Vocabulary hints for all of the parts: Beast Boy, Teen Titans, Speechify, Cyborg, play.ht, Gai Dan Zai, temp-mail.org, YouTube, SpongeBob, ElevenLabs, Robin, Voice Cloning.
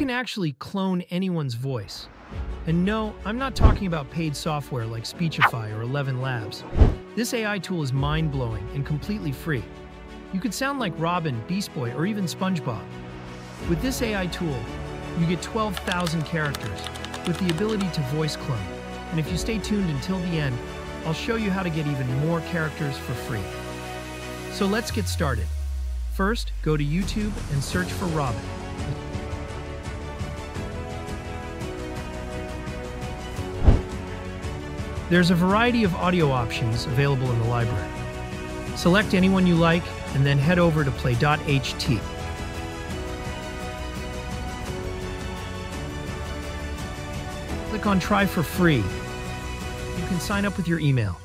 can actually clone anyone's voice. And no, I'm not talking about paid software like Speechify or ElevenLabs. This AI tool is mind-blowing and completely free. You could sound like Robin, Beast Boy, or even SpongeBob. With this AI tool, you get 12,000 characters with the ability to voice clone. And if you stay tuned until the end, I'll show you how to get even more characters for free. So let's get started. First, go to YouTube and search for Robin. There's a variety of audio options available in the library. Select anyone you like, and then head over to play.ht. Click on Try for Free. You can sign up with your email.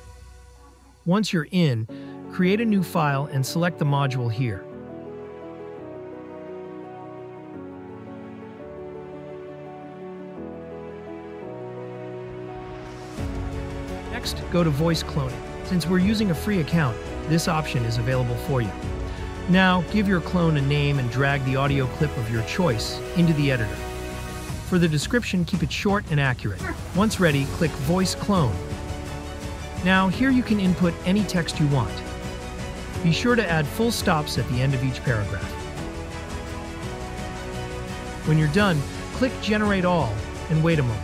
Once you're in, create a new file and select the module here. Next, go to Voice Cloning. Since we're using a free account, this option is available for you. Now, give your clone a name and drag the audio clip of your choice into the editor. For the description, keep it short and accurate. Once ready, click Voice Clone. Now, here you can input any text you want. Be sure to add full stops at the end of each paragraph. When you're done, click Generate All and wait a moment.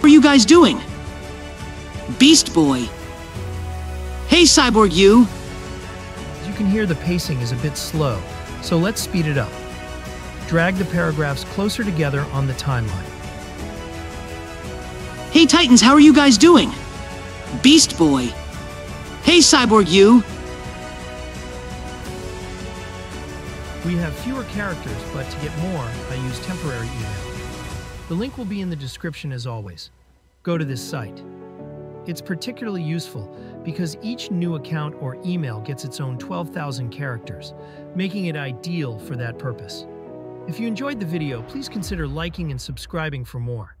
What are you guys doing? Beast Boy. Hey, Cyborg, you. As you can hear, the pacing is a bit slow, so let's speed it up. Drag the paragraphs closer together on the timeline. Hey, Titans, how are you guys doing? Beast Boy. Hey, Cyborg, you. We have fewer characters, but to get more, I use temporary email. The link will be in the description as always. Go to this site. It's particularly useful because each new account or email gets its own 12,000 characters, making it ideal for that purpose. If you enjoyed the video, please consider liking and subscribing for more.